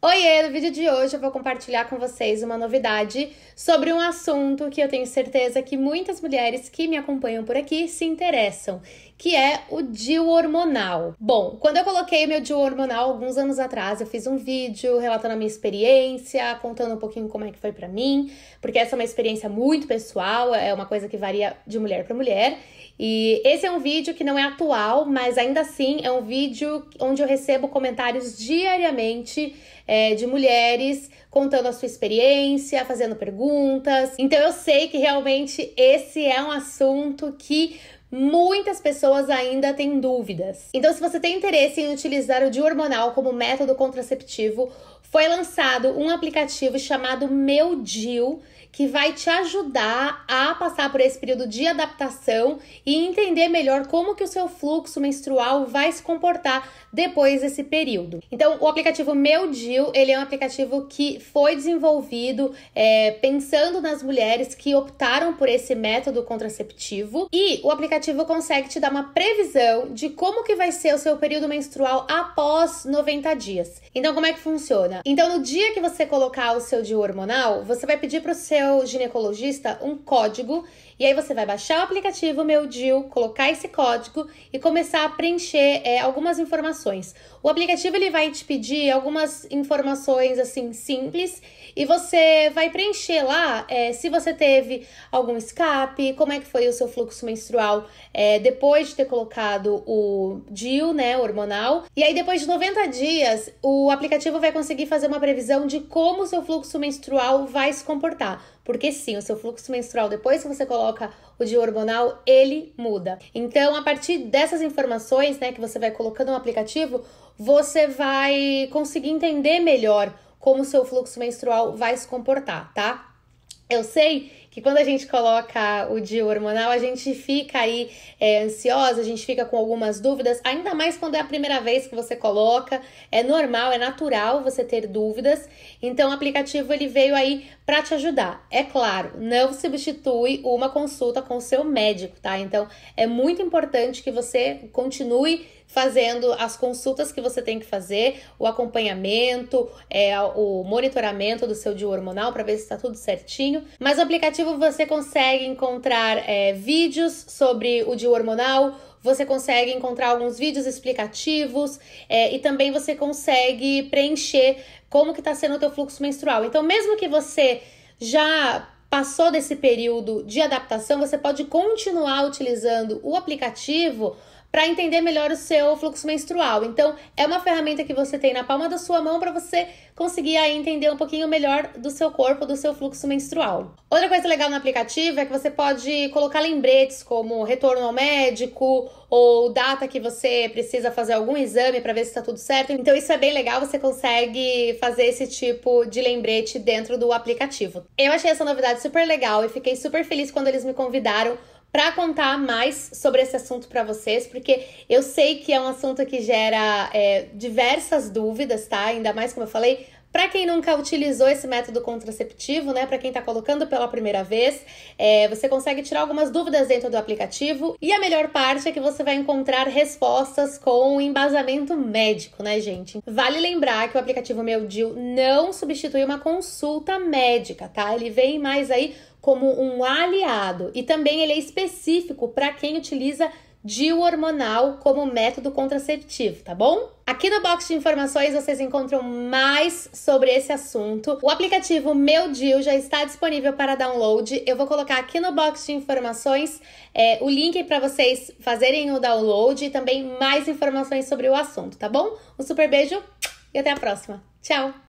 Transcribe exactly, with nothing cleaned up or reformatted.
Oiê! No vídeo de hoje eu vou compartilhar com vocês uma novidade sobre um assunto que eu tenho certeza que muitas mulheres que me acompanham por aqui se interessam, que é o D I U hormonal. Bom, quando eu coloquei meu D I U hormonal alguns anos atrás, eu fiz um vídeo relatando a minha experiência, contando um pouquinho como é que foi pra mim, porque essa é uma experiência muito pessoal, é uma coisa que varia de mulher pra mulher, e esse é um vídeo que não é atual, mas ainda assim é um vídeo onde eu recebo comentários diariamente É, de mulheres contando a sua experiência, fazendo perguntas. Então eu sei que realmente esse é um assunto que muitas pessoas ainda têm dúvidas. Então, se você tem interesse em utilizar o D I U hormonal como método contraceptivo, foi lançado um aplicativo chamado M E U D I U, que vai te ajudar a passar por esse período de adaptação e entender melhor como que o seu fluxo menstrual vai se comportar depois desse período. Então, o aplicativo M E U D I U, ele é um aplicativo que foi desenvolvido é, pensando nas mulheres que optaram por esse método contraceptivo, e o aplicativo consegue te dar uma previsão de como que vai ser o seu período menstrual após noventa dias. Então, como é que funciona? Então, no dia que você colocar o seu D I U hormonal, você vai pedir para o seu seu ginecologista um código, e aí você vai baixar o aplicativo M E U D I U, colocar esse código e começar a preencher é, algumas informações. O aplicativo ele vai te pedir algumas informações assim simples, e você vai preencher lá é, se você teve algum escape, como é que foi o seu fluxo menstrual é, depois de ter colocado o D I U, né, hormonal. E aí depois de noventa dias, o aplicativo vai conseguir fazer uma previsão de como o seu fluxo menstrual vai se comportar. Porque sim, o seu fluxo menstrual, depois que você coloca o D I U hormonal, ele muda. Então, a partir dessas informações, né, que você vai colocando no aplicativo, você vai conseguir entender melhor como o seu fluxo menstrual vai se comportar, tá? Eu sei que quando a gente coloca o D I U hormonal, a gente fica aí é, ansiosa, a gente fica com algumas dúvidas, ainda mais quando é a primeira vez que você coloca. É normal, é natural você ter dúvidas. Então, o aplicativo ele veio aí para te ajudar. É claro, não substitui uma consulta com o seu médico, tá? Então, é muito importante que você continue fazendo as consultas que você tem que fazer, o acompanhamento, é, o monitoramento do seu D I U hormonal para ver se está tudo certinho. Mas o aplicativo você consegue encontrar é, vídeos sobre o D I U hormonal, você consegue encontrar alguns vídeos explicativos é, e também você consegue preencher como que está sendo o teu fluxo menstrual. Então, mesmo que você já passou desse período de adaptação, você pode continuar utilizando o aplicativo para entender melhor o seu fluxo menstrual. Então, é uma ferramenta que você tem na palma da sua mão para você conseguir aí entender um pouquinho melhor do seu corpo, do seu fluxo menstrual. Outra coisa legal no aplicativo é que você pode colocar lembretes como retorno ao médico ou data que você precisa fazer algum exame para ver se está tudo certo. Então, isso é bem legal, você consegue fazer esse tipo de lembrete dentro do aplicativo. Eu achei essa novidade super legal e fiquei super feliz quando eles me convidaram para contar mais sobre esse assunto para vocês, porque eu sei que é um assunto que gera é, diversas dúvidas, tá? Ainda mais, como eu falei, para quem nunca utilizou esse método contraceptivo, né? Para quem tá colocando pela primeira vez, é, você consegue tirar algumas dúvidas dentro do aplicativo. E a melhor parte é que você vai encontrar respostas com embasamento médico, né, gente? Vale lembrar que o aplicativo M E U D I U não substitui uma consulta médica, tá? Ele vem mais aí como um aliado, e também ele é específico para quem utiliza D I U hormonal como método contraceptivo, tá bom? Aqui no box de informações vocês encontram mais sobre esse assunto. O aplicativo M E U D I U já está disponível para download. Eu vou colocar aqui no box de informações é, o link para vocês fazerem o download e também mais informações sobre o assunto, tá bom? Um super beijo e até a próxima. Tchau!